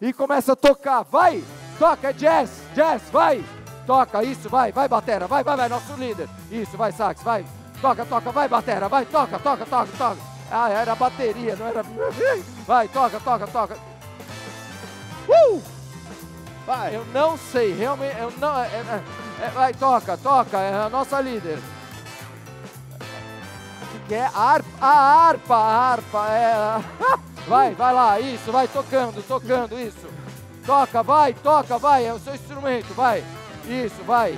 e começa a tocar, vai, toca, é jazz, jazz, vai, toca, isso, vai, vai batera, vai, vai, vai, nosso líder, isso, vai sax, vai, toca, toca, vai batera, vai, toca, toca, toca, toca, ah, era bateria, não era, vai, toca, toca, toca, vai, eu não sei, realmente, eu não, vai, toca, toca, é a nossa líder, que é a harpa, é... Vai, vai lá, isso, vai tocando, tocando, isso. Toca, vai, é o seu instrumento, vai. Isso, vai.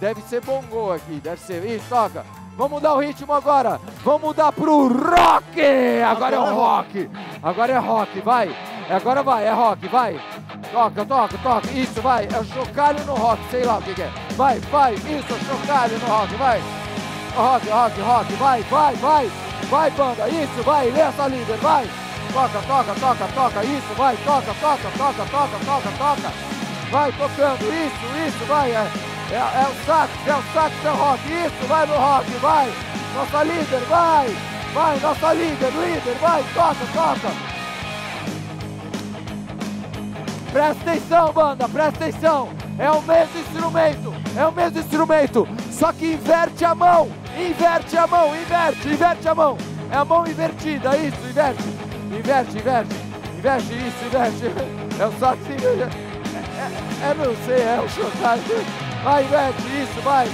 Deve ser bongô aqui, deve ser, isso, toca. Vamos mudar o ritmo agora, vamos mudar pro rock. Agora é o rock, agora é rock, vai. Agora vai, é rock, vai. Toca, toca, toca, isso, vai. É o chocalho no rock, sei lá o que é. Vai, vai, isso, chocalho no rock, vai. Rock, rock, rock, vai, vai, vai. Vai, banda, isso, vai, lê essa líder, vai. Toca, toca, toca, toca, isso, vai, toca, toca, toca, toca, toca, toca. Vai tocando, isso, vai, é o sax, é o sax, é o rock, isso, vai no rock, vai. Nossa líder, vai, vai, nossa líder, vai, toca, toca. Presta atenção, banda, presta atenção. É o mesmo instrumento, é o mesmo instrumento, só que inverte a mão. Inverte a mão, inverte a mão. É a mão invertida, isso, inverte, isso, inverte. É o sax, é não sei, é o chocalho. Vai, inverte, isso, vai.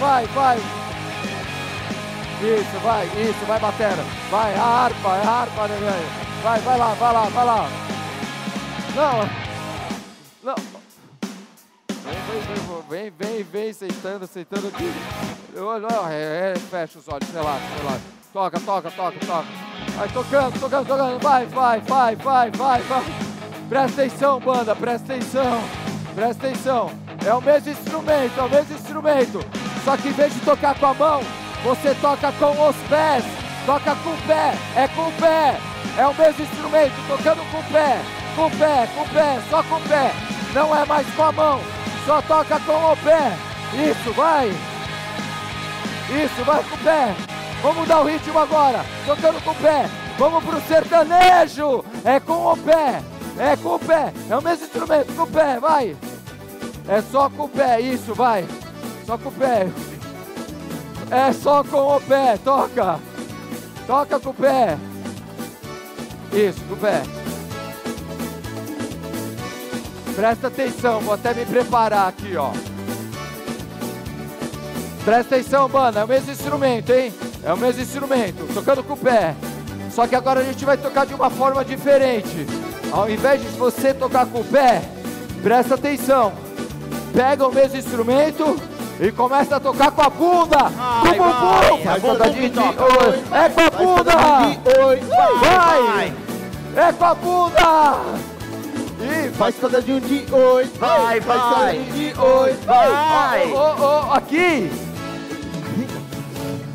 Isso, vai, batera. Vai, a harpa, né, velho? Vai lá. Não. Vem, aceitando aqui. Fecha os olhos, relaxa. Toca. Vai tocando. Vai. Presta atenção, banda, presta atenção. É o mesmo instrumento. Só que em vez de tocar com a mão, você toca com os pés. Toca com o pé, é com o pé. É o mesmo instrumento, tocando com o pé. Com o pé, só com o pé. Não é mais com a mão. Só toca com o pé. Isso, vai com o pé. Vamos mudar o ritmo agora. Tocando com o pé. Vamos pro sertanejo. É com o pé. É o mesmo instrumento, com o pé, vai. É só com o pé, isso, vai. Só com o pé. É só com o pé, toca. Toca com o pé. Isso, com o pé. Presta atenção, vou até me preparar aqui, ó. Presta atenção, banda, é o mesmo instrumento, hein? É o mesmo instrumento, tocando com o pé. Só que agora a gente vai tocar de uma forma diferente. Ao invés de você tocar com o pé, presta atenção. Pega o mesmo instrumento e começa a tocar com a bunda. Com o bumbum. É com a bunda. Vai. É com a bunda. Faz cada de um de oito, vai, faz cada de um de oito, vai. Aqui.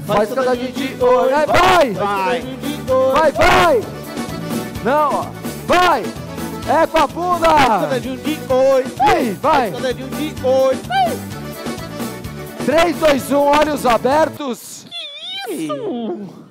Faz cada de um de oito, vai. Não, ó, vai. É com a bunda. Faz cada de um de oito, vai. Faz cada de um de oito, vai. 3, 2, 1, olhos abertos. Que isso?